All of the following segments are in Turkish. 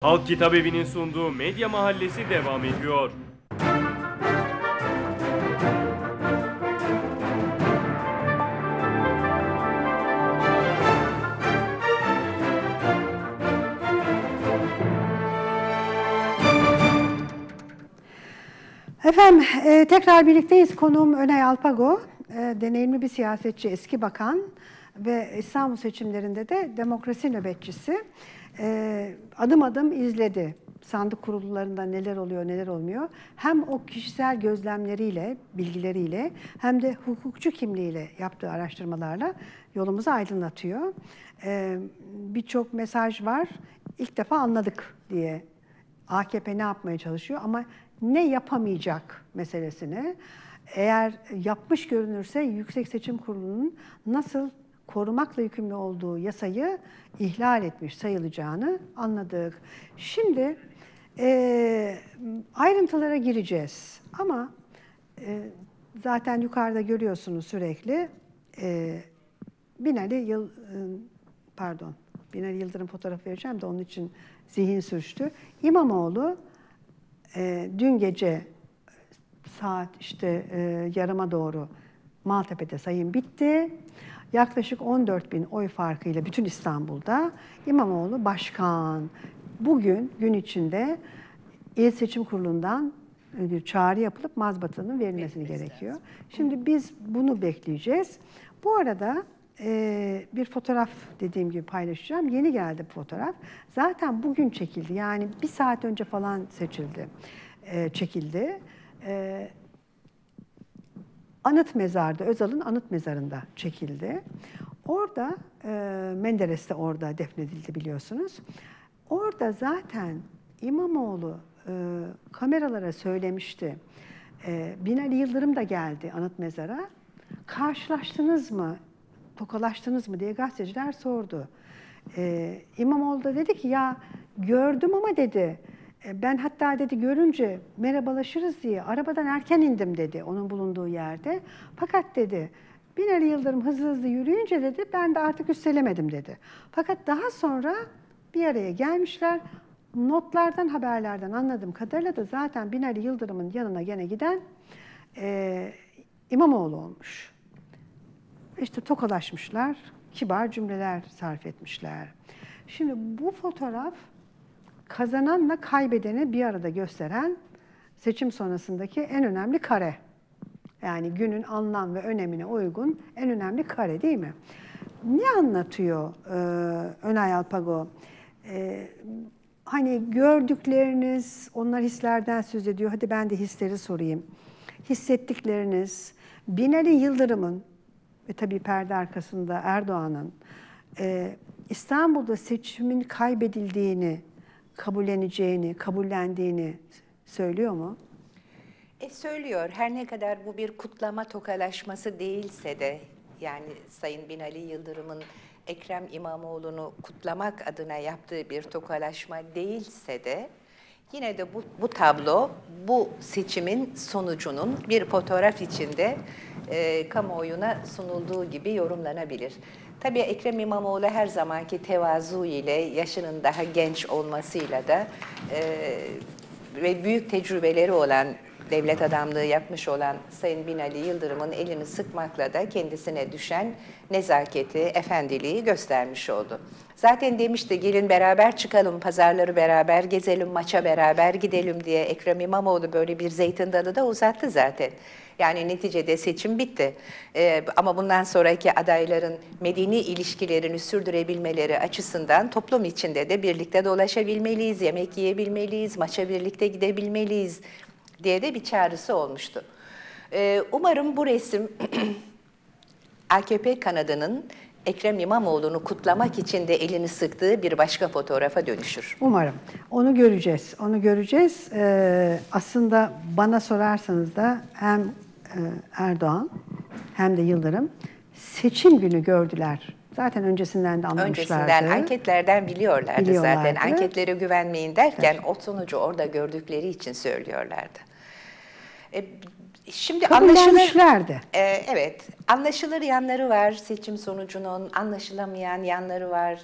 Halk Kitap Evi'nin sunduğu Medya Mahallesi devam ediyor. Efendim tekrar birlikteyiz. Konuğum Önay Alpago, deneyimli bir siyasetçi, eski bakan ve İstanbul seçimlerinde de demokrasi nöbetçisi. Adım adım izledi sandık kurullarında neler oluyor neler olmuyor. Hem o kişisel gözlemleriyle, bilgileriyle hem de hukukçu kimliğiyle yaptığı araştırmalarla yolumuzu aydınlatıyor. Birçok mesaj var. İlk defa anladık diye AKP ne yapmaya çalışıyor ama ne yapamayacak meselesini, eğer yapmış görünürse Yüksek Seçim Kurulu'nun nasıl korumakla yükümlü olduğu yasayı ihlal etmiş sayılacağını anladık. Şimdi ayrıntılara gireceğiz ama zaten yukarıda görüyorsunuz sürekli Binali Yıldırım fotoğrafı vereceğim de onun için zihin sürçtü. İmamoğlu dün gece saat işte yarıma doğru Maltepe'de sayım bitti. Yaklaşık 14.000 oy farkıyla bütün İstanbul'da İmamoğlu başkan. Bugün gün içinde İl Seçim Kurulu'ndan bir çağrı yapılıp mazbatanın verilmesini gerekiyor. Lazım. Şimdi biz bunu bekleyeceğiz. Bu arada bir fotoğraf dediğim gibi paylaşacağım. Yeni geldi bu fotoğraf. Zaten bugün çekildi. Yani bir saat önce falan çekildi. Anıt mezarda, Özal'ın anıt mezarında çekildi. Orada, Menderes de orada defnedildi biliyorsunuz. Orada zaten İmamoğlu kameralara söylemişti. Binali Yıldırım da geldi anıt mezara. Karşılaştınız mı, tokalaştınız mı diye gazeteciler sordu. İmamoğlu da dedi ki ya gördüm ama dedi. Ben hatta dedi görünce merhabalaşırız diye arabadan erken indim dedi onun bulunduğu yerde. Fakat dedi Binali Yıldırım hızlı hızlı yürüyünce dedi ben de artık üstelemedim dedi. Fakat daha sonra bir araya gelmişler. Notlardan, haberlerden anladığım kadarıyla da zaten Binali Yıldırım'ın yanına gene giden İmamoğlu olmuş. İşte tokalaşmışlar, kibar cümleler sarf etmişler. Şimdi bu fotoğraf kazananla kaybedeni bir arada gösteren seçim sonrasındaki en önemli kare. Yani günün anlam ve önemine uygun en önemli kare değil mi? Ne anlatıyor Önay Alpago? Hani gördükleriniz, onlar hislerden söz ediyor. Hadi ben de hisleri sorayım. Hissettikleriniz, Binali Yıldırım'ın ve tabii perde arkasında Erdoğan'ın İstanbul'da seçimin kaybedildiğini kabullendiğini söylüyor mu? Söylüyor. Her ne kadar bu bir kutlama tokalaşması değilse de, yani Sayın Binali Yıldırım'ın Ekrem İmamoğlu'nu kutlamak adına yaptığı bir tokalaşma değilse de, yine de bu tablo, bu seçimin sonucunun bir fotoğraf içinde kamuoyuna sunulduğu gibi yorumlanabilir. Tabii Ekrem İmamoğlu her zamanki tevazu ile, yaşının daha genç olmasıyla da ve büyük tecrübeleri olan, devlet adamlığı yapmış olan Sayın Binali Yıldırım'ın elini sıkmakla da kendisine düşen nezaketi, efendiliği göstermiş oldu. Zaten demişti gelin beraber çıkalım, pazarları beraber gezelim, maça beraber gidelim diye Ekrem İmamoğlu böyle bir zeytin dalı da uzattı zaten. Yani neticede seçim bitti. Ama bundan sonraki adayların medeni ilişkilerini sürdürebilmeleri açısından toplum içinde de birlikte dolaşabilmeliyiz, yemek yiyebilmeliyiz, maça birlikte gidebilmeliyiz diye de bir çağrısı olmuştu. Umarım bu resim AKP kanadının Ekrem İmamoğlu'nu kutlamak için de elini sıktığı bir başka fotoğrafa dönüşür. Umarım. Onu göreceğiz. Onu göreceğiz. Aslında bana sorarsanız da hem Erdoğan hem de Yıldırım seçim günü gördüler. Zaten öncesinden de anlamışlardı. Öncesinden anketlerden biliyorlardı. Zaten. Anketlere güvenmeyin derken o sonucu orada gördükleri için söylüyorlardı. Şimdi anlaşılır, evet, anlaşılır yanları var seçim sonucunun, anlaşılamayan yanları var.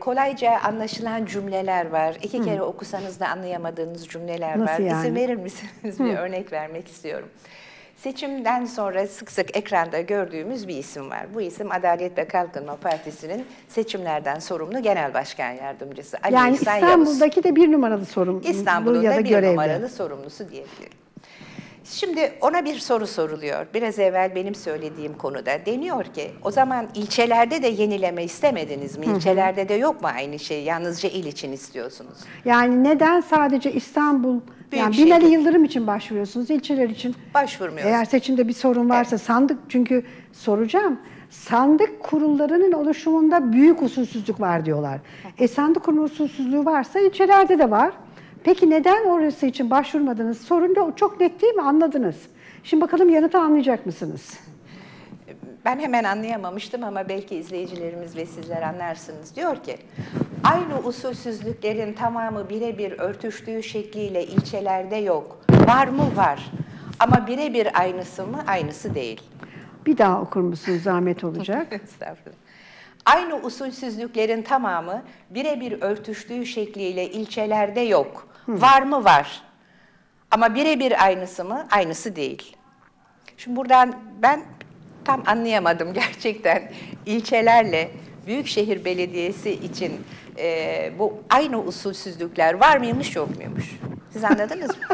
Kolayca anlaşılan cümleler var. İki kere okusanız da anlayamadığınız cümleler var. Nasıl yani? İsim verir misiniz? Bir örnek vermek istiyorum. Seçimden sonra sık sık ekranda gördüğümüz bir isim var. Bu isim Adalet ve Kalkınma Partisi'nin seçimlerden sorumlu genel başkan yardımcısı Ali İhsan Yavuz. Yani İstanbul'daki de bir numaralı sorumlu. İstanbul'un da bir numaralı sorumlusu diyebilirim. Şimdi ona bir soru soruluyor. Biraz evvel benim söylediğim konuda deniyor ki o zaman ilçelerde de yenileme istemediniz mi? İlçelerde de yok mu aynı şey? Yalnızca il için istiyorsunuz. Yani neden sadece İstanbul, yani Binali Yıldırım için başvuruyorsunuz, ilçeler için başvurmuyorsunuz? Eğer seçimde bir sorun varsa, evet, sandık, çünkü soracağım. Sandık kurullarının oluşumunda büyük usulsüzlük var diyorlar. Sandık kurulu usulsüzlüğü varsa ilçelerde de var. Peki neden orası için başvurmadınız? Sorun da çok net değil mi? Anladınız. Şimdi bakalım yanıtı anlayacak mısınız? Ben hemen anlayamamıştım ama belki izleyicilerimiz ve sizler anlarsınız. Diyor ki, aynı usulsüzlüklerin tamamı birebir örtüştüğü şekliyle ilçelerde yok. Var mı? Var. Ama birebir aynısı mı? Aynısı değil. Bir daha okur musunuz? Zahmet olacak. Estağfurullah. Aynı usulsüzlüklerin tamamı birebir örtüştüğü şekliyle ilçelerde yok. Var mı? Var. Ama birebir aynısı mı? Aynısı değil. Şimdi buradan ben tam anlayamadım gerçekten. İlçelerle Büyükşehir Belediyesi için bu aynı usulsüzlükler var mıymış, yok muymuş? Siz anladınız mı?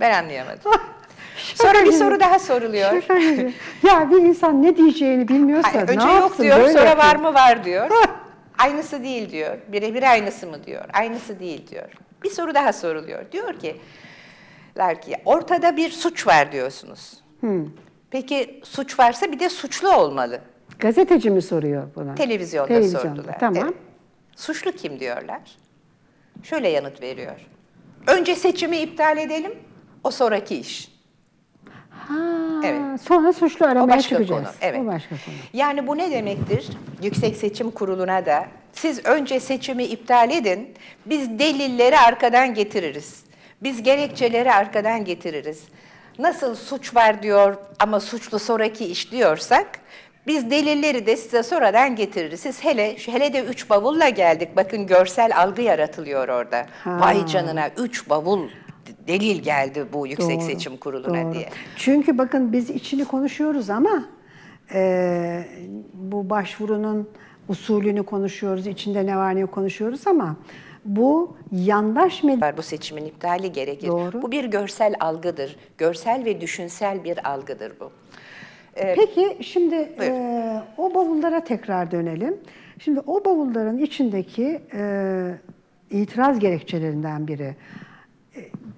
Ben anlayamadım. Sonra bir soru daha soruluyor. Ya bir insan ne diyeceğini bilmiyorsa ne yapsın? Önce yok diyor, sonra var mı var diyor. Aynısı değil diyor. Birebir aynısı mı diyor. Aynısı değil diyor. Bir soru daha soruluyor. Diyor ki, ortada bir suç var diyorsunuz. Peki suç varsa bir de suçlu olmalı. Gazeteci mi soruyor buna? Televizyonda sordular. Tamam. Evet. Suçlu kim diyorlar. Şöyle yanıt veriyor. Önce seçimi iptal edelim, o sonraki iş. Ha, evet. Sonra suçlu aramaya çıkacağız. Evet. O başka konu. Yani bu ne demektir? Yüksek Seçim Kurulu'na da siz önce seçimi iptal edin, biz delilleri arkadan getiririz. Biz gerekçeleri arkadan getiririz. Nasıl suç var diyor ama suçlu sonraki iş diyorsak, biz delilleri de size sonradan getiririz. Siz hele de 3 bavulla geldik. Bakın görsel algı yaratılıyor orada. Vay canına, 3 bavul. Delil geldi bu Yüksek Seçim Kurulu'na diye. Çünkü bakın biz içini konuşuyoruz ama bu başvurunun usulünü konuşuyoruz, içinde ne var ne yok konuşuyoruz ama bu yandaş medya... Bu seçimin iptali gerekir. Doğru. Bu bir görsel algıdır. Görsel ve düşünsel bir algıdır bu. Peki şimdi o bavullara tekrar dönelim. Şimdi o bavulların içindeki itiraz gerekçelerinden biri...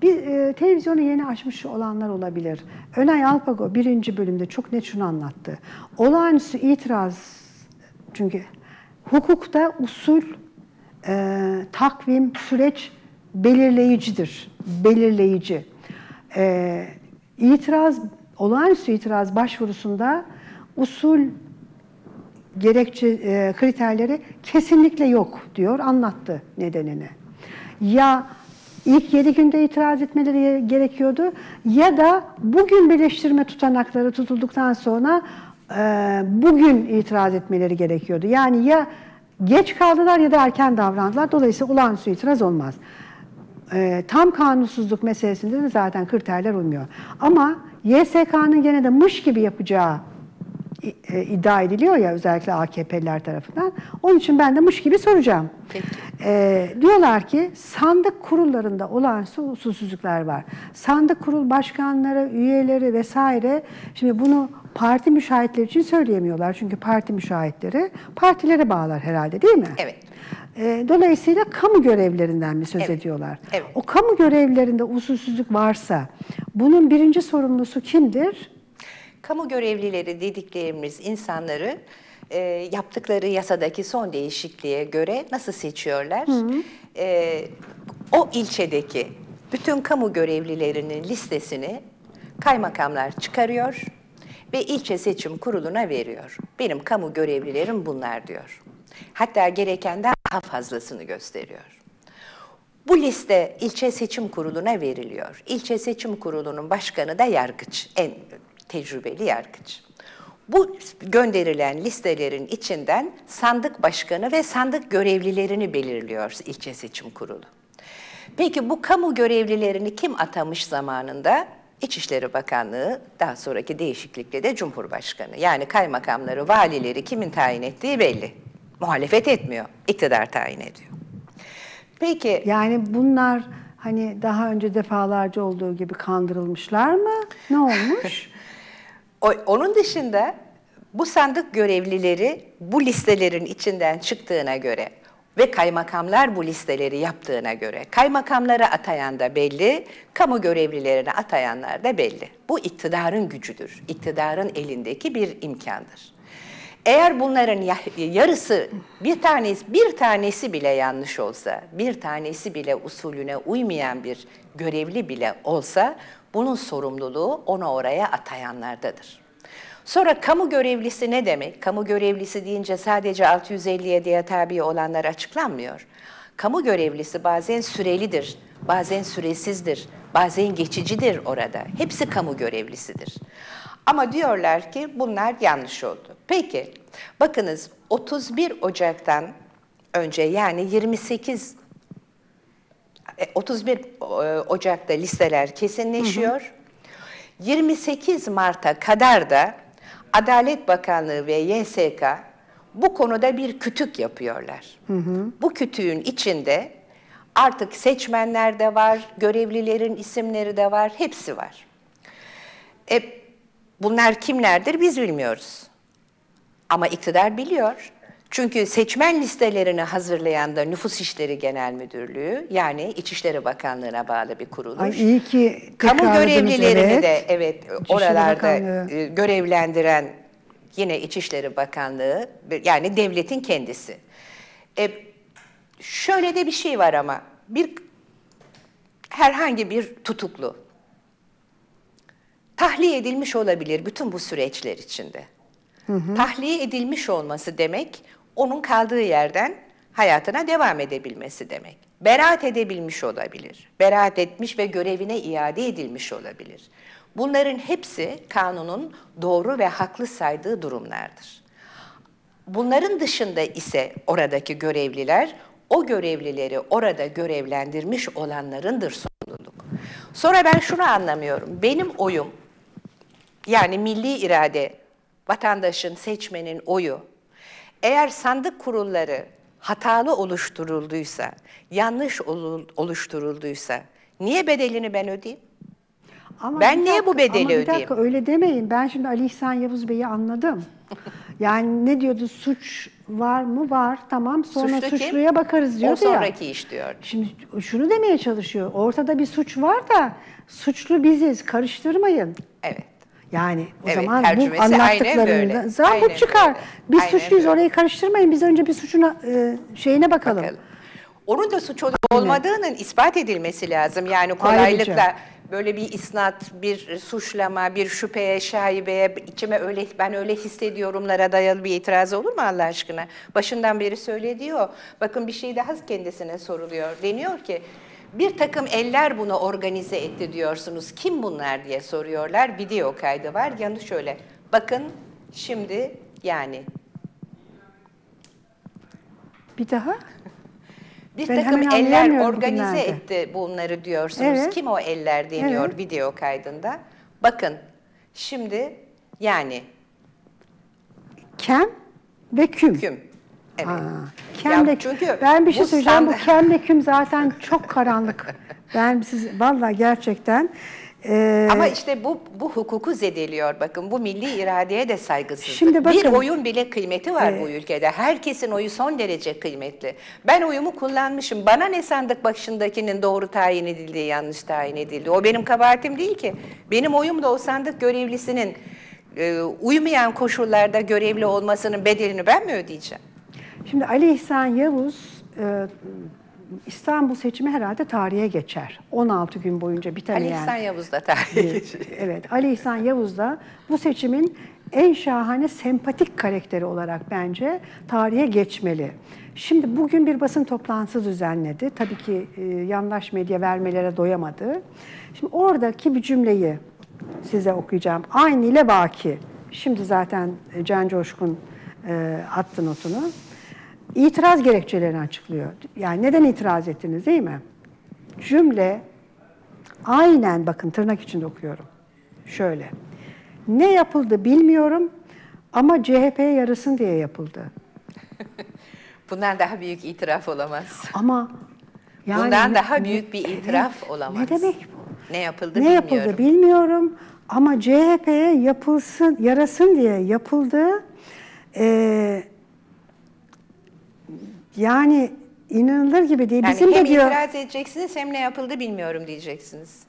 Bir televizyonu yeni açmış olanlar olabilir. Önay Alpago 1. bölümde çok net şunu anlattı. Olağanüstü itiraz, çünkü hukukta usul, takvim, süreç belirleyicidir. Belirleyici. Olağanüstü itiraz başvurusunda usul gerekçe kriterleri kesinlikle yok diyor, anlattı nedenini. Ya İlk 7 günde itiraz etmeleri gerekiyordu ya da bugün birleştirme tutanakları tutulduktan sonra bugün itiraz etmeleri gerekiyordu. Yani ya geç kaldılar ya da erken davrandılar. Dolayısıyla olağanüstü itiraz olmaz. Tam kanunsuzluk meselesinde de zaten kriterler uymuyor. Ama YSK'nın gene de mış gibi yapacağı iddia ediliyor ya, özellikle AKP'liler tarafından. Onun için ben de mış gibi soracağım. Diyorlar ki sandık kurullarında olağanüstü usulsüzlükler var. Sandık kurul başkanları, üyeleri vesaire, şimdi bunu parti müşahitleri için söyleyemiyorlar. Çünkü parti müşahitleri partilere bağlar herhalde, değil mi? Evet. Dolayısıyla kamu görevlerinden mi söz ediyorlar? Evet. O kamu görevlerinde usulsüzlük varsa bunun birinci sorumlusu kimdir? Kamu görevlileri dediklerimiz insanları yaptıkları yasadaki son değişikliğe göre nasıl seçiyorlar? O ilçedeki bütün kamu görevlilerinin listesini kaymakamlar çıkarıyor ve ilçe seçim kuruluna veriyor. Benim kamu görevlilerim bunlar diyor. Hatta gerekenden daha fazlasını gösteriyor. Bu liste ilçe seçim kuruluna veriliyor. İlçe seçim kurulunun başkanı da yargıç, en tecrübeli yargıç. Bu gönderilen listelerin içinden sandık başkanı ve sandık görevlilerini belirliyor ilçe seçim kurulu. Peki bu kamu görevlilerini kim atamış zamanında? İçişleri Bakanlığı, daha sonraki değişiklikle de Cumhurbaşkanı. Yani kaymakamları, valileri kimin tayin ettiği belli. Muhalefet etmiyor, iktidar tayin ediyor. Peki, yani bunlar hani daha önce defalarca olduğu gibi kandırılmışlar mı? Ne olmuş? Onun dışında bu sandık görevlileri bu listelerin içinden çıktığına göre ve kaymakamlar bu listeleri yaptığına göre kaymakamlara atayan da belli, kamu görevlilerine atayanlar da belli. Bu iktidarın gücüdür, iktidarın elindeki bir imkandır. Eğer bunların yarısı, bir tanesi bile yanlış olsa, bir tanesi bile usulüne uymayan bir görevli bile olsa, bunun sorumluluğu ona oraya atayanlardadır. Sonra kamu görevlisi ne demek? Kamu görevlisi deyince sadece 657'ye tabi olanlar açıklanmıyor. Kamu görevlisi bazen sürelidir, bazen süresizdir, bazen geçicidir orada. Hepsi kamu görevlisidir. Ama diyorlar ki bunlar yanlış oldu. Peki, bakınız 31 Ocak'tan önce yani 31 Ocak'ta listeler kesinleşiyor. Hı hı. 28 Mart'a kadar da Adalet Bakanlığı ve YSK bu konuda bir kütük yapıyorlar. Hı hı. Bu kütüğün içinde artık seçmenler de var, görevlilerin isimleri de var, hepsi var. Bunlar kimlerdir biz bilmiyoruz. Ama iktidar biliyor. Çünkü seçmen listelerini hazırlayan da Nüfus İşleri Genel Müdürlüğü, yani İçişleri Bakanlığı'na bağlı bir kuruluş. Ay, iyi ki kamu görevlilerini de oralarda görevlendiren yine İçişleri Bakanlığı, yani devletin kendisi. Şöyle de bir şey var ama herhangi bir tutuklu tahliye edilmiş olabilir bütün bu süreçler içinde. Hı hı. Tahliye edilmiş olması demek, onun kaldığı yerden hayatına devam edebilmesi demek. Beraat edebilmiş olabilir, beraat etmiş ve görevine iade edilmiş olabilir. Bunların hepsi kanunun doğru ve haklı saydığı durumlardır. Bunların dışında ise oradaki görevliler, o görevlileri orada görevlendirmiş olanlarındır sorumluluk. Sonra ben şunu anlamıyorum, benim oyum, yani milli irade, vatandaşın, seçmenin oyu, eğer sandık kurulları hatalı oluşturulduysa, yanlış oluşturulduysa niye bedelini ben ödeyeyim? Ama ben niye bu bedeli ödeyeyim? Bir dakika, öyle demeyin. Ben şimdi Ali İhsan Yavuz Bey'i anladım. Yani ne diyordu? Suç var mı? Var. Tamam. Sonra suçluya bakarız diyordu ya. O sonraki iş diyor. Şimdi şunu demeye çalışıyor. Ortada bir suç var da suçlu biziz. Karıştırmayın. Evet. Yani o zaman bu anlattıklarında zabıt çıkar. Böyle. Biz aynen suçluyuz, böyle orayı karıştırmayın. Biz önce bir suçuna şeyine bakalım. Onun da suç olup olmadığının ispat edilmesi lazım. Yani kolaylıkla ayrıca böyle bir isnat, bir suçlama, bir şüpheye, şaibeye, ben öyle hissediyorumlara dayalı bir itiraz olur mu Allah aşkına? Başından beri söylediyor. Bakın bir şey daha kendisine soruluyor. Deniyor ki bir takım eller bunu organize etti diyorsunuz. Kim bunlar diye soruyorlar. Video kaydı var. Yanı şöyle. Bakın şimdi yani. Bir daha. Bir takım eller organize etti bunları diyorsunuz. Evet. Kim o eller deniyor video kaydında. Bakın şimdi yani. Kem ve küm. Evet. Çünkü ben bir şey söyleyeceğim. Bu kemleküm zaten çok karanlık. Vallahi gerçekten. Ama işte bu hukuku zedeliyor. Bakın bu milli iradeye de saygısızlık. Şimdi bakın, bir oyun bile kıymeti var bu ülkede. Herkesin oyu son derece kıymetli. Ben oyumu kullanmışım. Bana ne sandık başındakinin doğru tayin edildiği, yanlış tayin edildiği. O benim kabahatim değil ki. Benim oyum da o sandık görevlisinin uymayan koşullarda görevli olmasının bedelini ben mi ödeyeceğim? Şimdi Ali İhsan Yavuz İstanbul seçimi herhalde tarihe geçer. 16 gün boyunca bitemeyen. Ali İhsan Yavuz da tarihe geçer. Evet, Ali İhsan Yavuz da bu seçimin en şahane sempatik karakteri olarak bence tarihe geçmeli. Şimdi bugün bir basın toplantısı düzenledi. Tabii ki yandaş medya vermelere doyamadı. Şimdi oradaki bir cümleyi size okuyacağım. Aynı ile baki. Şimdi zaten Can Coşkun attı notunu. İtiraz gerekçelerini açıklıyor. Yani neden itiraz ettiniz, değil mi? Cümle aynen, bakın tırnak içinde okuyorum. Şöyle. Ne yapıldı bilmiyorum ama CHP'ye yarasın diye yapıldı. Bundan daha büyük itiraf olamaz. Ama yani bundan daha büyük bir itiraf olamaz. Ne demek bu? Ne yapıldı bilmiyorum. Ne yapıldı bilmiyorum ama CHP'ye yapılsın, yarasın diye yapıldı. Yani inanılır gibi değil. Yani bizim hem de diyor, itiraz edeceksiniz hem ne yapıldı bilmiyorum diyeceksiniz.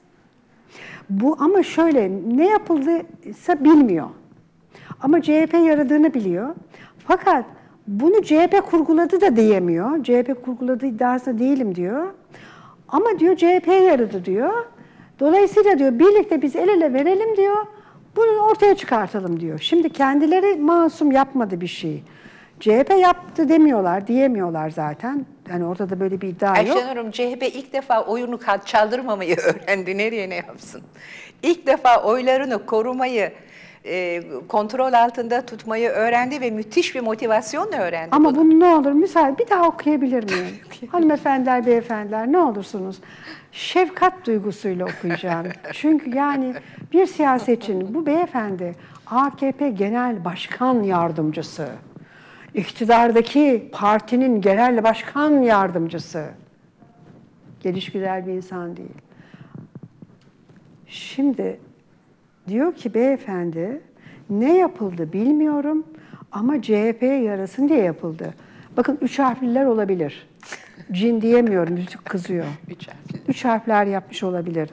Bu ama şöyle, ne yapıldıysa bilmiyor. Ama CHP yaradığını biliyor. Fakat bunu CHP kurguladı da diyemiyor. CHP kurguladı iddiasında değilim diyor. Ama diyor CHP'ye yaradı diyor. Dolayısıyla diyor birlikte biz el ele verelim diyor. Bunu ortaya çıkartalım diyor. Şimdi kendileri masum yapmadı bir şeyi. CHP yaptı demiyorlar, diyemiyorlar zaten. Yani ortada böyle bir iddia yok. Ayşen Hanım, CHP ilk defa oyunu çaldırmamayı öğrendi. Nereye ne yapsın? İlk defa oylarını korumayı, kontrol altında tutmayı öğrendi ve müthiş bir motivasyonla öğrendi. Ama bunu ne olur müsaade, bir daha okuyabilir miyim? Hanımefendiler, beyefendiler, ne olursunuz. Şefkat duygusuyla okuyacağım. Çünkü yani bir siyasetçinin, bu beyefendi AKP Genel Başkan Yardımcısı, İktidardaki partinin genel başkan yardımcısı. Gelişgüzel bir insan değil. Şimdi diyor ki beyefendi, ne yapıldı bilmiyorum ama CHP'ye yarasın diye yapıldı. Bakın üç harfliler olabilir. Cin diyemiyorum, müzik kızıyor. Üç harfler yapmış olabilir.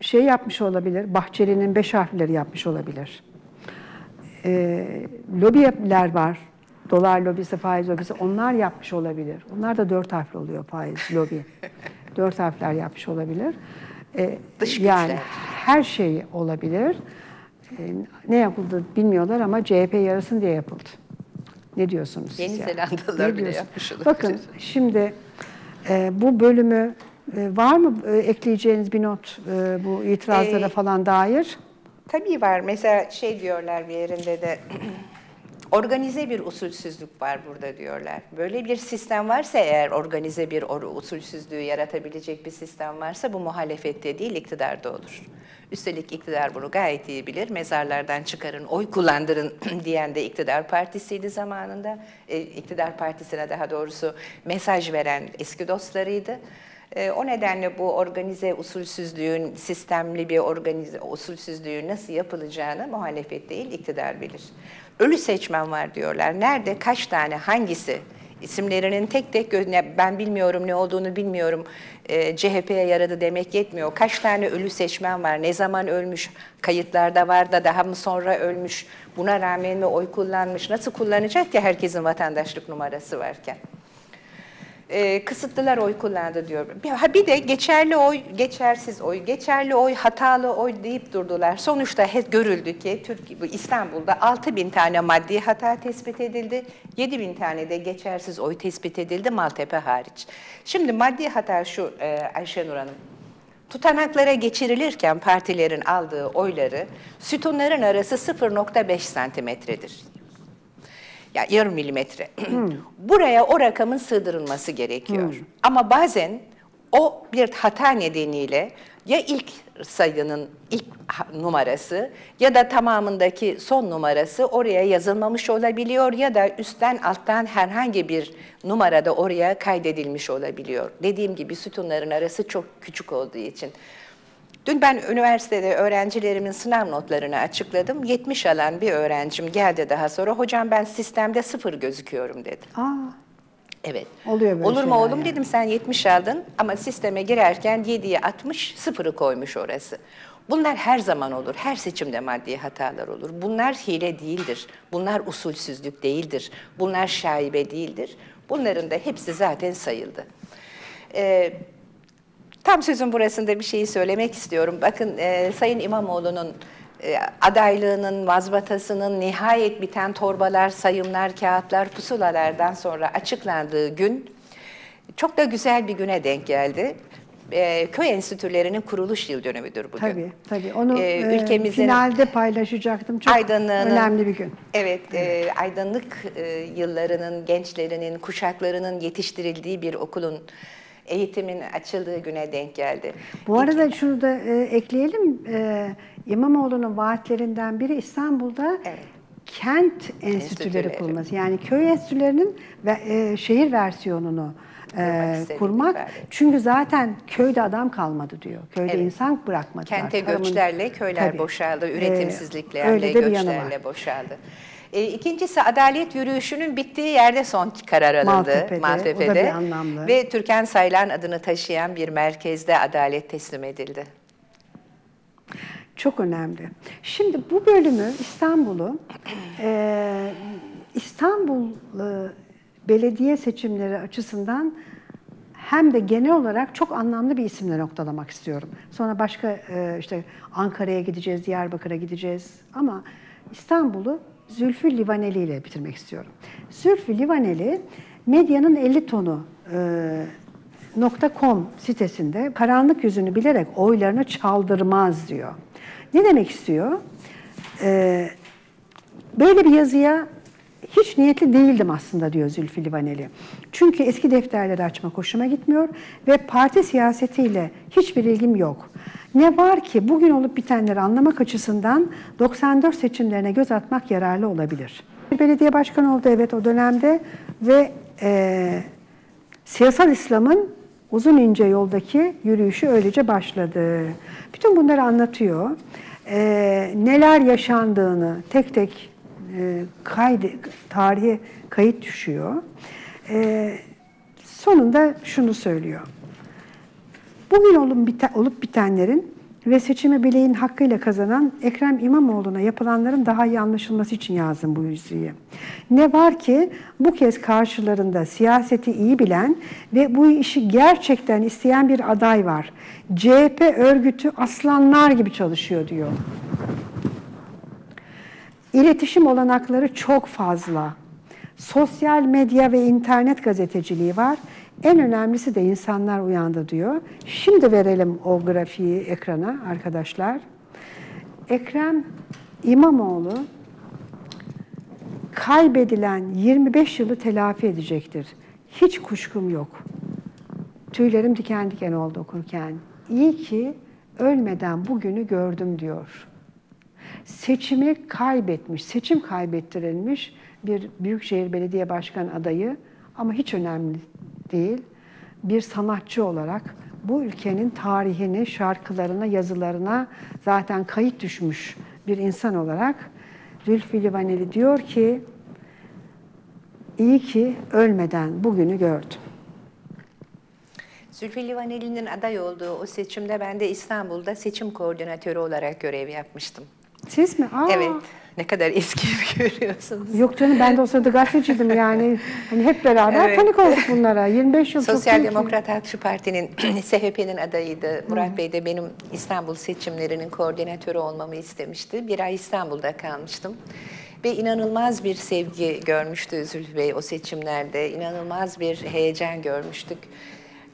Şey yapmış olabilir, Bahçeli'nin 5 harfleri yapmış olabilir. Lobiler var. Dolar lobisi, faiz lobisi. Onlar yapmış olabilir. Onlar da 4 harfli oluyor, faiz, lobi. 4 harfler yapmış olabilir. Dış güçler. Yani her şey olabilir. Ne yapıldı bilmiyorlar ama CHP yarasın diye yapıldı. Ne diyorsunuz? Yeni Zelandalılar bile yapmış olabilir. Bakın şimdi bu bölümü var mı ekleyeceğiniz bir not bu itirazlara falan dair? Tabii var. Mesela şey diyorlar bir yerinde de, organize bir usulsüzlük var burada diyorlar. Böyle bir sistem varsa eğer, organize bir usulsüzlüğü yaratabilecek bir sistem varsa bu muhalefette değil iktidarda olur. Üstelik iktidar bunu gayet iyi bilir. Mezarlardan çıkarın, oy kullandırın diyen de iktidar partisiydi zamanında. İktidar partisine daha doğrusu mesaj veren eski dostlarıydı. O nedenle bu organize usulsüzlüğün, sistemli bir organize usulsüzlüğün nasıl yapılacağını muhalefet değil iktidar bilir. Ölü seçmen var diyorlar. Nerede, kaç tane, hangisi? İsimlerinin tek tek, ben bilmiyorum, ne olduğunu bilmiyorum, CHP'ye yaradı demek yetmiyor. Kaç tane ölü seçmen var, ne zaman ölmüş, kayıtlarda var da daha mı sonra ölmüş, buna rağmen mi oy kullanmış, nasıl kullanacak ki herkesin vatandaşlık numarası varken? Kısıtlılar oy kullandı diyor. Bir de geçerli oy, geçersiz oy, geçerli oy, hatalı oy deyip durdular. Sonuçta görüldü ki İstanbul'da 6.000 tane maddi hata tespit edildi. 7.000 tane de geçersiz oy tespit edildi, Maltepe hariç. Şimdi maddi hata şu Ayşenur Hanım. Tutanaklara geçirilirken partilerin aldığı oyları, sütunların arası 0.5 santimetredir. Ya, yarım milimetre. Buraya o rakamın sığdırılması gerekiyor. Ama bazen o bir hata nedeniyle ya ilk sayının ilk numarası ya da tamamındaki son numarası oraya yazılmamış olabiliyor ya da üstten alttan herhangi bir numarada oraya kaydedilmiş olabiliyor. Dediğim gibi sütunların arası çok küçük olduğu için. Dün ben üniversitede öğrencilerimin sınav notlarını açıkladım. 70 alan bir öğrencim geldi daha sonra. Hocam ben sistemde 0 gözüküyorum dedi. Aa, evet. Oluyor böyle. Olur mu oğlum yani, dedim, sen 70 aldın ama sisteme girerken 7'ye 60, 0'ı koymuş orası. Bunlar her zaman olur. Her seçimde maddi hatalar olur. Bunlar hile değildir. Bunlar usulsüzlük değildir. Bunlar şaibe değildir. Bunların da hepsi zaten sayıldı. Tam sözün burasında bir şeyi söylemek istiyorum. Bakın Sayın İmamoğlu'nun adaylığının, vazbatasının nihayet biten torbalar, sayımlar, kağıtlar, pusulalardan sonra açıklandığı gün çok da güzel bir güne denk geldi. Köy enstitülerinin kuruluş yıl dönümüdür bugün. Tabii, tabii. Onu ülkemizin finalde paylaşacaktım. Çok önemli bir gün. Evet, evet. Aydınlık yıllarının, gençlerinin, kuşaklarının yetiştirildiği bir okulun, eğitimin açıldığı güne denk geldi. Bu arada şunu da ekleyelim. İmamoğlu'nun vaatlerinden biri İstanbul'da evet, kent enstitüleri kurulması. Yani köy enstitülerinin ve şehir versiyonunu kurmak. Çünkü zaten köyde adam kalmadı diyor. Köyde evet, insan bırakmadılar. Kente göçlerle köyler tabii, boşaldı. Üretimsizliklerle, göçlerle boşaldı. İkincisi adalet yürüyüşünün bittiği yerde son karar alındı. Maltepe'de. O da bir anlamlı. Ve Türkan Saylan adını taşıyan bir merkezde adalet teslim edildi. Çok önemli. Şimdi bu bölümü İstanbul'u İstanbul'lu belediye seçimleri açısından hem de genel olarak çok anlamlı bir isimle noktalamak istiyorum. Sonra başka işte Ankara'ya gideceğiz, Diyarbakır'a gideceğiz ama İstanbul'u Zülfü Livaneli ile bitirmek istiyorum. Zülfü Livaneli medyanın 50 tonu .com sitesinde karanlık yüzünü bilerek oylarını çaldırmaz diyor. Ne demek istiyor? Böyle bir yazıya hiç niyetli değildim aslında diyor Zülfü Livaneli. Çünkü eski defterleri açmak hoşuma gitmiyor ve parti siyasetiyle hiçbir ilgim yok. Ne var ki bugün olup bitenleri anlamak açısından 94 seçimlerine göz atmak yararlı olabilir. Belediye başkanı oldu evet o dönemde ve siyasal İslam'ın uzun ince yoldaki yürüyüşü öylece başladı. Bütün bunları anlatıyor. Neler yaşandığını tek tek tarihe kayıt düşüyor. Sonunda şunu söylüyor. Bugün olup bitenlerin ve seçimi bileğin hakkıyla kazanan Ekrem İmamoğlu'na yapılanların daha iyi anlaşılması için yazdım bu yüzüğü. Ne var ki bu kez karşılarında siyaseti iyi bilen ve bu işi gerçekten isteyen bir aday var. CHP örgütü aslanlar gibi çalışıyor diyor. İletişim olanakları çok fazla. Sosyal medya ve internet gazeteciliği var. En önemlisi de insanlar uyandı diyor. Şimdi verelim o grafiği ekrana arkadaşlar. Ekrem İmamoğlu kaybedilen 25 yılı telafi edecektir. Hiç kuşkum yok. Tüylerim diken diken oldu okurken. İyi ki ölmeden bugünü gördüm diyor. Seçimi kaybetmiş, seçim kaybettirilmiş bir Büyükşehir Belediye Başkanı adayı ama hiç önemli değil. Bir sanatçı olarak bu ülkenin tarihini, şarkılarına, yazılarına zaten kayıt düşmüş bir insan olarak Zülfü Livaneli diyor ki iyi ki ölmeden bugünü gördüm. Zülfü Livaneli'nin aday olduğu o seçimde ben de İstanbul'da seçim koordinatörü olarak görev yapmıştım. Siz mi? Aa. Evet. Ne kadar eski görüyorsunuz. Yok canım ben de o sırada gazeteciydim yani. Hani hep beraber evet, tanık olduk bunlara. 25 yıl Sosyal Demokrat Halkçı Parti'nin SHP'nin adayıydı. Murat Bey de benim İstanbul seçimlerinin koordinatörü olmamı istemişti. Bir ay İstanbul'da kalmıştım. Ve inanılmaz bir sevgi görmüştü Zülfü Bey o seçimlerde. İnanılmaz bir heyecan görmüştük.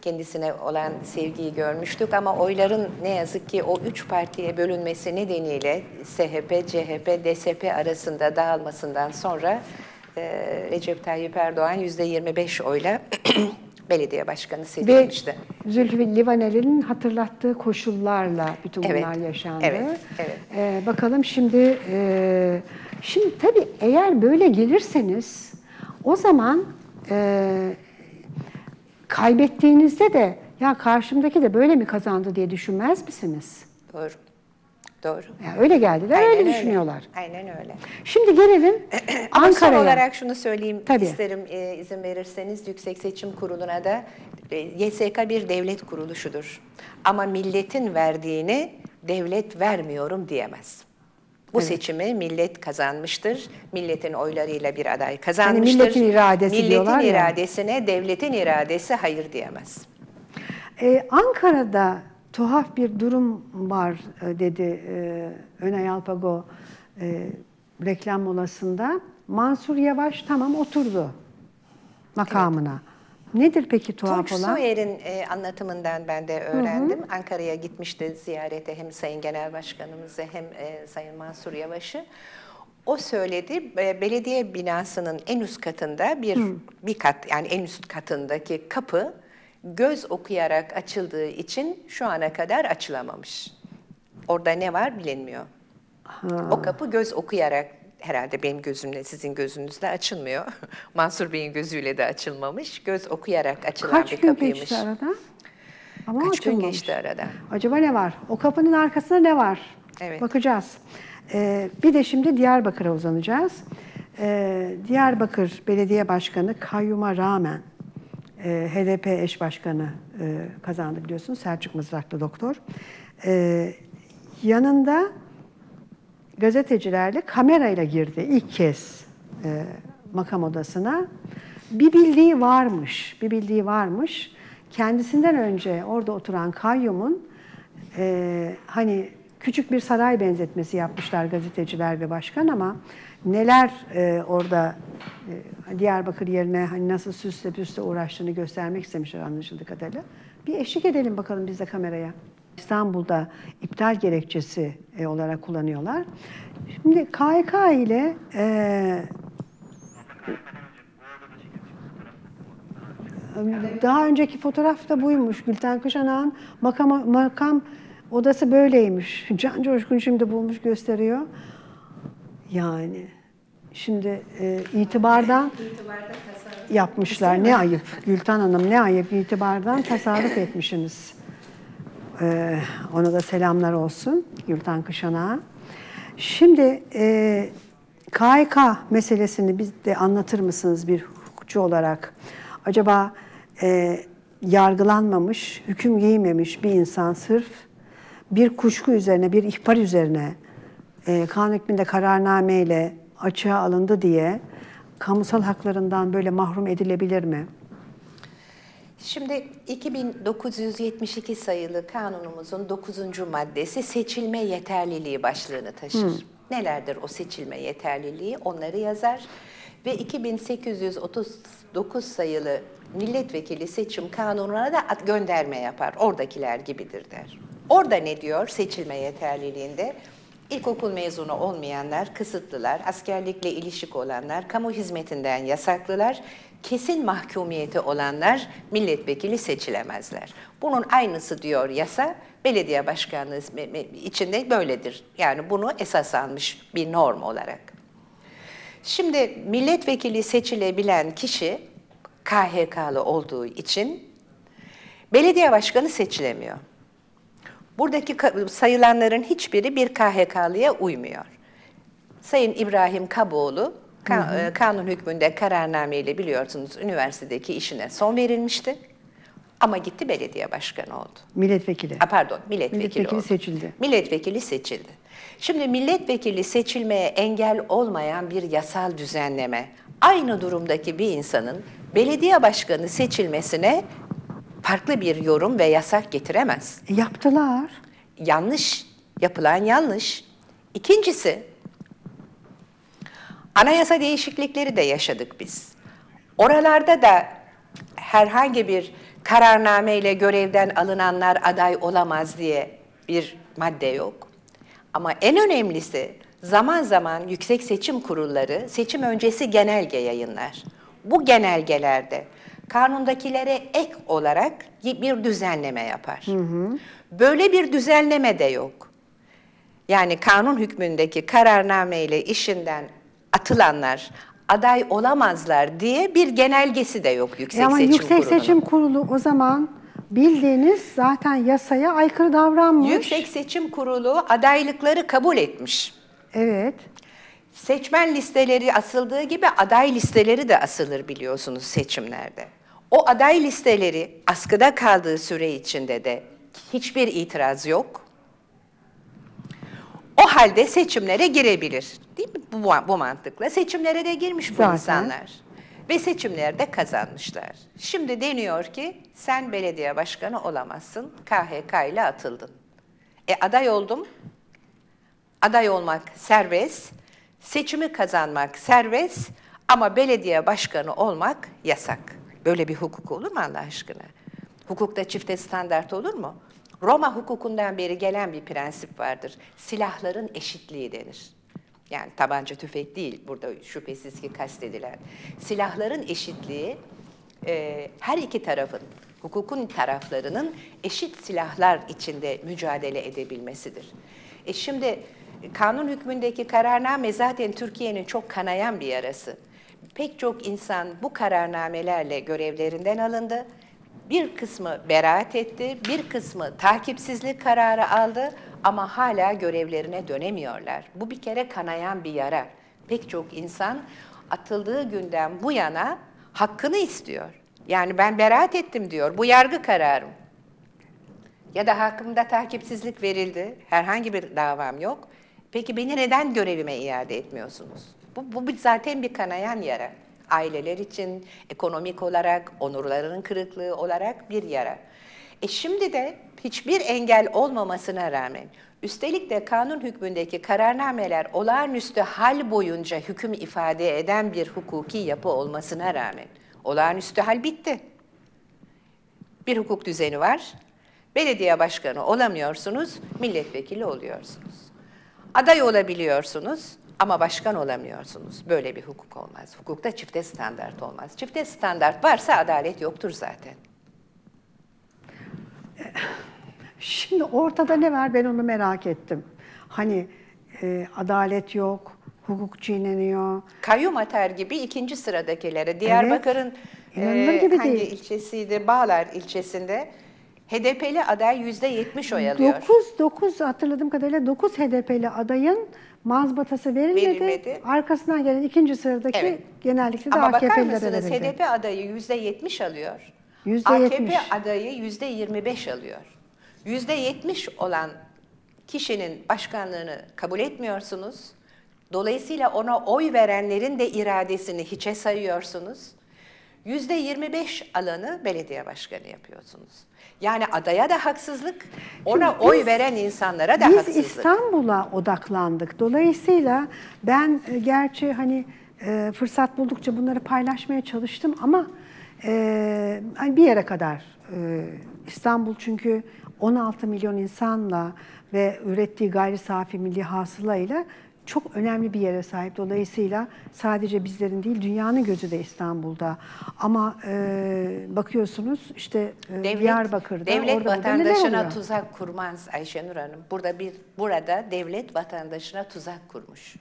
Kendisine olan sevgiyi görmüştük ama oyların ne yazık ki o üç partiye bölünmesi nedeniyle SHP, CHP, DSP arasında dağılmasından sonra Recep Tayyip Erdoğan %25 oyla belediye başkanı seçilmişti. Ve Zülfü Livaneli'nin hatırlattığı koşullarla bütün bunlar evet, yaşandı. Evet, evet. Bakalım şimdi, şimdi tabii eğer böyle gelirseniz o zaman kaybettiğinizde de ya karşımdaki de böyle mi kazandı diye düşünmez misiniz? Doğru. Doğru. Yani öyle geldiler, aynen öyle düşünüyorlar. Aynen öyle. Şimdi gelelim Ankara'ya. Son olarak şunu söyleyeyim tabii, isterim izin verirseniz. Yüksek Seçim Kurulu'na da YSK bir devlet kuruluşudur. Ama milletin verdiğini devlet vermiyorum diyemez. Bu seçimi millet kazanmıştır. Milletin oylarıyla bir aday kazanmıştır. Yani milletin iradesi diyorlar ya. Milletin iradesine devletin iradesi hayır diyemez. Ankara'da tuhaf bir durum var dedi Önay Alpago reklam molasında. Mansur Yavaş tamam oturdu makamına. Evet. Nedir peki tuhaf Tunç olan? Tunç Soyer'in anlatımından ben de öğrendim. Ankara'ya gitmişti ziyarete hem Sayın Genel Başkanımızı hem Sayın Mansur Yavaş'ı. O söyledi, belediye binasının en üst katında bir kat, yani en üst katındaki kapı göz okuyarak açıldığı için şu ana kadar açılamamış. Orada ne var bilinmiyor. Ha. O kapı göz okuyarak herhalde benim gözümle, sizin gözünüzle açılmıyor. Mansur Bey'in gözüyle de açılmamış. Göz okuyarak açılan bir kapıymış. Kaç gün geçti aradan? Ama kaç gün geçti aradan? Acaba ne var? O kapının arkasında ne var? Evet. Bakacağız. Bir de şimdi Diyarbakır'a uzanacağız. Diyarbakır Belediye Başkanı kayyuma rağmen HDP eş başkanı kazandı biliyorsunuz. Selçuk Mızraklı doktor. Yanında gazetecilerle kamerayla girdi ilk kez makam odasına. Bir bildiği varmış, bir bildiği varmış. Kendisinden önce orada oturan kayyumun hani küçük bir saray benzetmesi yapmışlar gazeteciler ve başkan ama neler orada Diyarbakır yerine hani nasıl süsle püsle uğraştığını göstermek istemişler anlaşıldığı kadarıyla. Bir eşlik edelim bakalım biz de kameraya. İstanbul'da iptal gerekçesi olarak kullanıyorlar. Şimdi KHK ile daha önceki fotoğraf da buymuş. Gültan Kışanak'ın makam odası böyleymiş. Can Coşkun şimdi bulmuş gösteriyor. Yani şimdi itibardan yapmışlar. Ne ayıp Gültan Hanım, ne ayıp, itibardan tasarruf etmişsiniz. Ona da selamlar olsun Gültan Kışanak'a. Şimdi KHK meselesini biz de anlatır mısınız bir hukukçu olarak? Acaba yargılanmamış, hüküm giymemiş bir insan sırf bir kuşku üzerine, bir ihbar üzerine kanun hükmünde kararnameyle açığa alındı diye kamusal haklarından böyle mahrum edilebilir mi? Şimdi 2972 sayılı kanunumuzun 9. maddesi seçilme yeterliliği başlığını taşır. Nelerdir o seçilme yeterliliği? Onları yazar ve 2839 sayılı milletvekili seçim kanununa da gönderme yapar. Oradakiler gibidir der. Orada ne diyor seçilme yeterliliğinde? İlkokul mezunu olmayanlar, kısıtlılar, askerlikle ilişik olanlar, kamu hizmetinden yasaklılar, kesin mahkumiyeti olanlar milletvekili seçilemezler. Bunun aynısı diyor yasa, belediye başkanlığı içinde böyledir. Yani bunu esas almış bir norm olarak. Şimdi milletvekili seçilebilen kişi KHK'lı olduğu için belediye başkanı seçilemiyor. Buradaki sayılanların hiçbiri bir KHK'lıya uymuyor. Sayın İbrahim Kaboğlu, kanun hükmünde kararnameyle biliyorsunuz üniversitedeki işine son verilmişti. Ama gitti belediye başkanı oldu. Milletvekili. Pardon, milletvekili oldu. Seçildi. Milletvekili seçildi. Şimdi milletvekili seçilmeye engel olmayan bir yasal düzenleme, aynı durumdaki bir insanın belediye başkanı seçilmesine farklı bir yorum ve yasak getiremez. Yaptılar. Yanlış. Yapılan yanlış. İkincisi, anayasa değişiklikleri de yaşadık biz. Oralarda da herhangi bir kararnameyle görevden alınanlar aday olamaz diye bir madde yok. Ama en önemlisi zaman zaman Yüksek Seçim Kurulları seçim öncesi genelge yayınlar. Bu genelgelerde kanundakilere ek olarak bir düzenleme yapar. Böyle bir düzenleme de yok. Yani kanun hükmündeki kararnameyle işinden atılanlar aday olamazlar diye bir genelgesi de yok Yüksek Seçim Kurulu'nun. Yüksek Seçim Kurulu o zaman bildiğiniz zaten yasaya aykırı davranmış. Yüksek Seçim Kurulu adaylıkları kabul etmiş. Evet. Seçmen listeleri asıldığı gibi aday listeleri de asılır biliyorsunuz seçimlerde. O aday listeleri askıda kaldığı süre içinde de hiçbir itiraz yok. O halde seçimlere girebilir. Değil mi? Bu mantıkla seçimlere de girmiş bu insanlar. Ve seçimlerde kazanmışlar. Şimdi deniyor ki sen belediye başkanı olamazsın. KHK ile atıldın. Aday oldum. Aday olmak serbest. Seçimi kazanmak serbest. Ama belediye başkanı olmak yasak. Böyle bir hukuk olur mu Allah aşkına? Hukukta çifte standart olur mu? Roma hukukundan beri gelen bir prensip vardır. Silahların eşitliği denir. Yani tabanca tüfek değil burada şüphesiz ki kastedilen. Silahların eşitliği her iki tarafın, hukukun taraflarının eşit silahlar içinde mücadele edebilmesidir. Şimdi kanun hükmündeki kararname zaten Türkiye'nin çok kanayan bir yarası. Pek çok insan bu kararnamelerle görevlerinden alındı. Bir kısmı beraat etti, bir kısmı takipsizlik kararı aldı ama hala görevlerine dönemiyorlar. Bu bir kere kanayan bir yara. Pek çok insan atıldığı günden bu yana hakkını istiyor. Yani ben beraat ettim diyor, bu yargı kararım. Ya da hakkımda takipsizlik verildi, herhangi bir davam yok. Peki beni neden görevime iade etmiyorsunuz? Bu zaten bir kanayan yara. Aileler için ekonomik olarak, onurlarının kırıklığı olarak bir yara. Şimdi de hiçbir engel olmamasına rağmen, üstelik de kanun hükmündeki kararnameler olağanüstü hal boyunca hüküm ifade eden bir hukuki yapı olmasına rağmen, olağanüstü hal bitti. Bir hukuk düzeni var, belediye başkanı olamıyorsunuz, milletvekili oluyorsunuz. Aday olabiliyorsunuz. Ama başkan olamıyorsunuz. Böyle bir hukuk olmaz. Hukukta çifte standart olmaz. Çifte standart varsa adalet yoktur zaten. Şimdi ortada ne var ben onu merak ettim. Hani adalet yok, hukuk çiğneniyor. Kayyum atar gibi ikinci sıradakilere. Diyarbakır'ın ilçesiydi, Bağlar ilçesinde. HDP'li aday %70 oy alıyor. 9 hatırladığım kadarıyla 9 HDP'li adayın mazbatası verilmedi. Arkasından gelen ikinci sıradaki genellikle de AKP'lilere verildi. HDP adayı %70 alıyor. AKP adayı %25 alıyor. %70 olan kişinin başkanlığını kabul etmiyorsunuz. Dolayısıyla ona oy verenlerin de iradesini hiçe sayıyorsunuz. %25 alanı belediye başkanı yapıyorsunuz. Yani adaya da haksızlık, ona oy veren insanlara da haksızlık. Biz İstanbul'a odaklandık. Dolayısıyla ben gerçi hani fırsat buldukça bunları paylaşmaya çalıştım ama bir yere kadar İstanbul çünkü 16 milyon insanla ve ürettiği gayri safi milli hasılayla çok önemli bir yere sahip. Dolayısıyla sadece bizlerin değil, dünyanın gözü de İstanbul'da. Ama bakıyorsunuz işte Diyarbakır'da. Devlet vatandaşına tuzak kurmaz Ayşenur Hanım. Burada devlet vatandaşına tuzak kurmuş.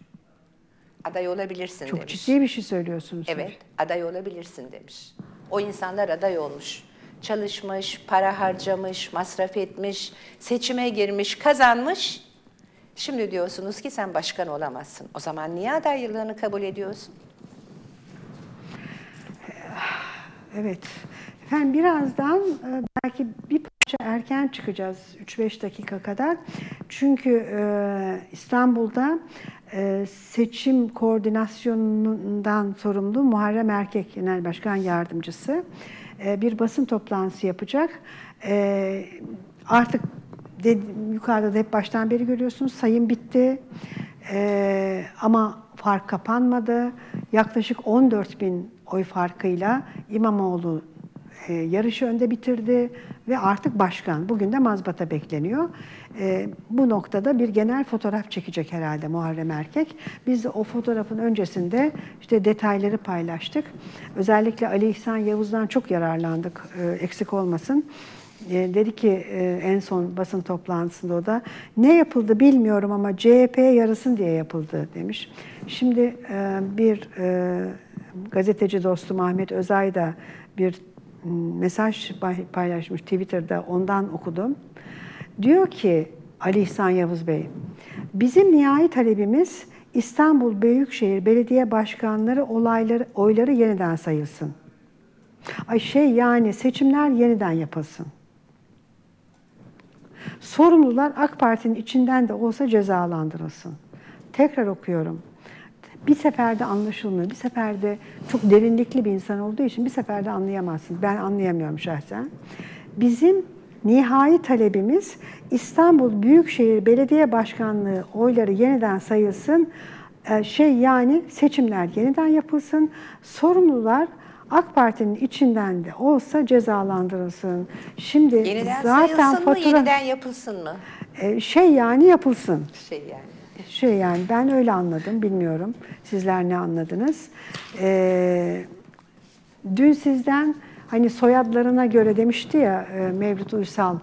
Aday olabilirsin demiş. Çok ciddi bir şey söylüyorsunuz. Evet, aday olabilirsin demiş. O insanlar aday olmuş. Çalışmış, para harcamış, masraf etmiş, seçime girmiş, kazanmış. Şimdi diyorsunuz ki sen başkan olamazsın. O zaman niye adaylığını kabul ediyorsun? Evet. Efendim birazdan belki bir parça erken çıkacağız 3-5 dakika kadar. Çünkü İstanbul'da seçim koordinasyonundan sorumlu Muharrem Erkek Genel Başkan Yardımcısı bir basın toplantısı yapacak. Artık yukarıda da hep baştan beri görüyorsunuz sayım bitti ama fark kapanmadı. Yaklaşık 14.000 oy farkıyla İmamoğlu yarışı önde bitirdi ve artık başkan. Bugün de mazbata bekleniyor. Bu noktada bir genel fotoğraf çekecek herhalde Muharrem Erkek. Biz de o fotoğrafın öncesinde işte detayları paylaştık. Özellikle Ali İhsan Yavuz'dan çok yararlandık, eksik olmasın. Dedi ki en son basın toplantısında o da ne yapıldı bilmiyorum ama CHP'ye yarasın diye yapıldı demiş. Şimdi bir gazeteci dostum Ahmet Özay da bir mesaj paylaşmış Twitter'da ondan okudum. Diyor ki Ali İhsan Yavuz Bey bizim nihai talebimiz İstanbul Büyükşehir Belediye Başkanları oyları yeniden sayılsın. Seçimler yeniden yapılsın. sorumlular AK Parti'nin içinden de olsa cezalandırılsın. Tekrar okuyorum. Bir seferde anlaşılmıyor. Bir seferde çok derinlikli bir insan olduğu için bir seferde anlayamazsınız. Ben anlayamıyorum şahsen. Bizim nihai talebimiz İstanbul Büyükşehir Belediye Başkanlığı oyları yeniden sayılsın. Yani seçimler yeniden yapılsın. Sorumlular AK Parti'nin içinden de olsa cezalandırılsın. Şimdi yeniden zaten fatura yeniden yapılsın mı? Yapılsın. Ben öyle anladım, bilmiyorum. Sizler ne anladınız? Dün sizden hani soyadlarına göre demişti ya Mevlüt Uysal.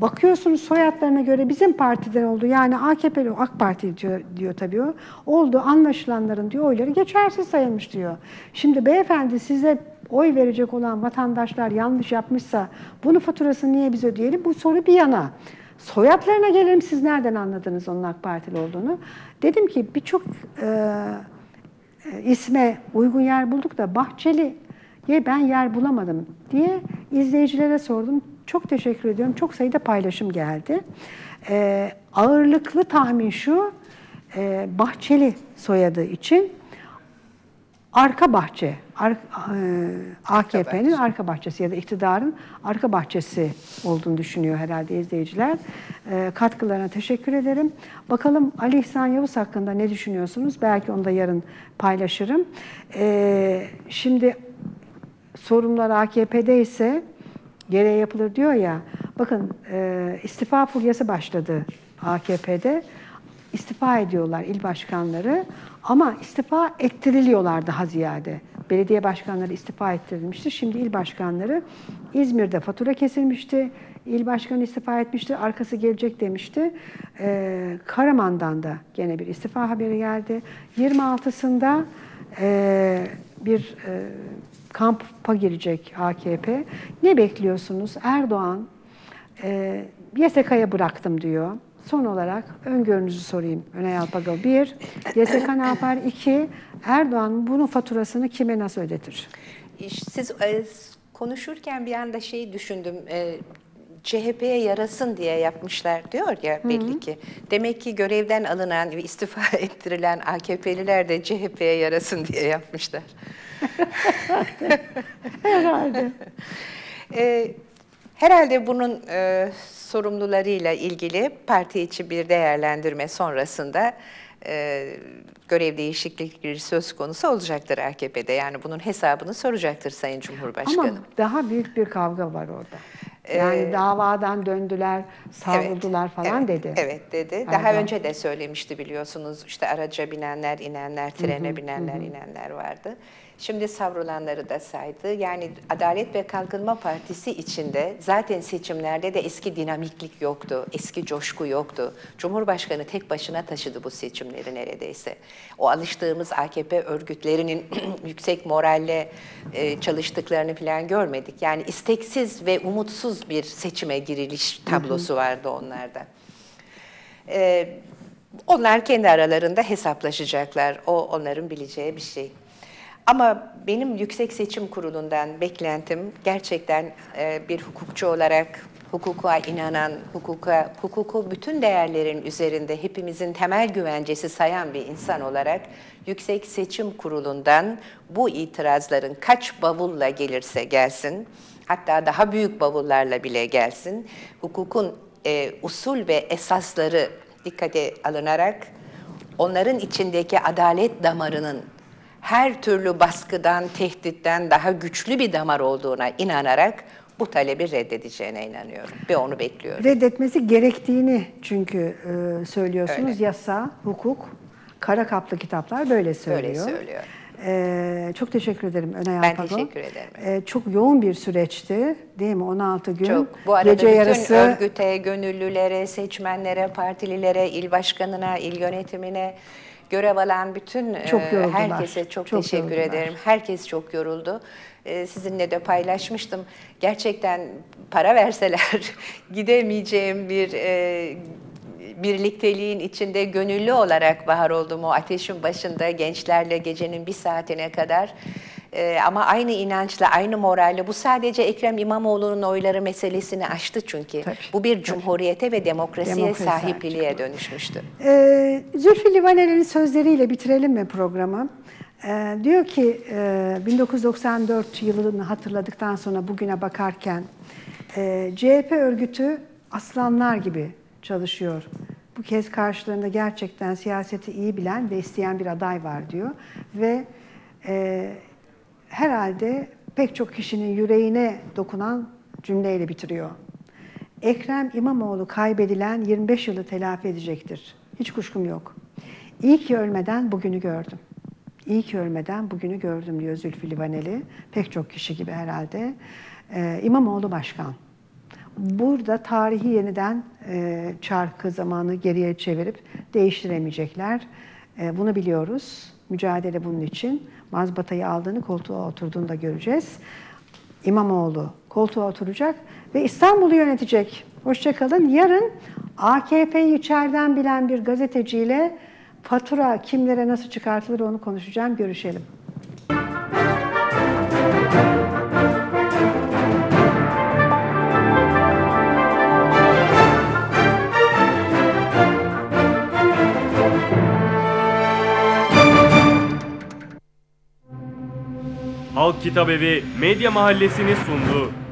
Bakıyorsunuz soyadlarına göre bizim partiden oldu. Yani AKP'li AK Parti diyor tabii o. Oldu anlaşılanların diyor oyları geçersiz sayılmış diyor. Şimdi beyefendi size oy verecek olan vatandaşlar yanlış yapmışsa bunun faturasını niye biz ödeyelim? Bu soru bir yana. Soyadlarına gelelim, siz nereden anladınız onun AK Partili olduğunu? Dedim ki birçok isme uygun yer bulduk da Bahçeli'ye ben yer bulamadım diye izleyicilere sordum. Çok teşekkür ediyorum. Çok sayıda paylaşım geldi. Ağırlıklı tahmin şu, Bahçeli soyadı için arka bahçe, AKP'nin arka bahçesi ya da iktidarın arka bahçesi olduğunu düşünüyor herhalde izleyiciler. Katkılarına teşekkür ederim. Bakalım Ali İhsan Yavuz hakkında ne düşünüyorsunuz? Belki onu da yarın paylaşırım. Şimdi sorumlular AKP'de ise gereği yapılır diyor ya, bakın istifa furyası başladı AKP'de. İstifa ediyorlar il başkanları ama istifa ettiriliyorlar daha ziyade. Belediye başkanları istifa ettirilmişti. Şimdi il başkanları, İzmir'de fatura kesilmişti. İl başkanı istifa etmişti. Arkası gelecek demişti. Karaman'dan da gene bir istifa haberi geldi. 26'sında bir kampa girecek AKP. Ne bekliyorsunuz? Erdoğan YSK'ya bıraktım diyor. Son olarak öngörünüzü sorayım Önay Alpago. 1. YSK ne yapar? 2. Erdoğan bunun faturasını kime nasıl ödetir? Siz konuşurken bir anda şeyi düşündüm. CHP'ye yarasın diye yapmışlar diyor ya belli ki. Demek ki görevden alınan ve istifa ettirilen AKP'liler de CHP'ye yarasın diye yapmışlar. Herhalde. Herhalde bunun sorumlularıyla ilgili parti içi bir değerlendirme sonrasında görev değişiklikleri söz konusu olacaktır AKP'de. Yani bunun hesabını soracaktır Sayın Cumhurbaşkanı. Ama daha büyük bir kavga var orada. Yani davadan döndüler, savruldular falan dedi. Evet dedi. Daha önce de söylemişti biliyorsunuz. İşte araca binenler, inenler, trene binenler, inenler vardı. Şimdi savrulanları da saydı. Yani Adalet ve Kalkınma Partisi içinde zaten seçimlerde de eski dinamiklik yoktu, eski coşku yoktu. Cumhurbaşkanı tek başına taşıdı bu seçimleri neredeyse. O alıştığımız AKP örgütlerinin yüksek moralle çalıştıklarını falan görmedik. Yani isteksiz ve umutsuz bir seçime giriliş tablosu vardı onlarda. Onlar kendi aralarında hesaplaşacaklar. O onların bileceği bir şey. Ama benim Yüksek Seçim Kurulu'ndan beklentim gerçekten bir hukukçu olarak hukuka inanan, hukuku bütün değerlerin üzerinde hepimizin temel güvencesi sayan bir insan olarak Yüksek Seçim Kurulu'ndan bu itirazların kaç bavulla gelirse gelsin, hatta daha büyük bavullarla bile gelsin, hukukun usul ve esasları dikkate alınarak onların içindeki adalet damarının her türlü baskıdan, tehditten daha güçlü bir damar olduğuna inanarak bu talebi reddedeceğine inanıyorum ve onu bekliyorum. Reddetmesi gerektiğini çünkü söylüyorsunuz. Öyle. Yasa, hukuk, kara kaplı kitaplar böyle söylüyor. Böyle söylüyor. Çok teşekkür ederim Önay Alpago. Ben teşekkür ederim. Çok yoğun bir süreçti değil mi? 16 gün. Çok. Bu arada gece bütün yarısı örgüte, gönüllülere, seçmenlere, partililere, il başkanına, il yönetimine görev alan bütün herkese çok teşekkür ederim. Herkes çok yoruldu. Sizinle de paylaşmıştım. Gerçekten para verseler gidemeyeceğim bir birlikteliğin içinde gönüllü olarak bahar oldum. O ateşin başında gençlerle gecenin 1 saatine kadar Ama aynı inançla, aynı moralle, bu sadece Ekrem İmamoğlu'nun oyları meselesini aştı çünkü. Tabii, bu bir cumhuriyete ve demokrasiye sahipliğe dönüşmüştü. Zülfü Livaneli'nin sözleriyle bitirelim mi programı? Diyor ki 1994 yılını hatırladıktan sonra bugüne bakarken CHP örgütü aslanlar gibi çalışıyor. Bu kez karşılarında gerçekten siyaseti iyi bilen ve isteyen bir aday var diyor. Ve herhalde pek çok kişinin yüreğine dokunan cümleyle bitiriyor. Ekrem İmamoğlu kaybedilen 25 yılı telafi edecektir. Hiç kuşkum yok. İyi ki ölmeden bugünü gördüm. İyi ki ölmeden bugünü gördüm diyor Zülfü Livaneli. Pek çok kişi gibi herhalde. İmamoğlu başkan. Burada tarihi yeniden çarkı zamanı geriye çevirip değiştiremeyecekler. Bunu biliyoruz. Mücadele bunun için. Mazbatayı aldığını, koltuğa oturduğunu da göreceğiz. İmamoğlu koltuğa oturacak ve İstanbul'u yönetecek. Hoşçakalın. Yarın AKP'yi içeriden bilen bir gazeteciyle fatura kimlere nasıl çıkartılır onu konuşacağım. Görüşelim. Halk Kitap Evi Medya Mahallesi'ni sundu.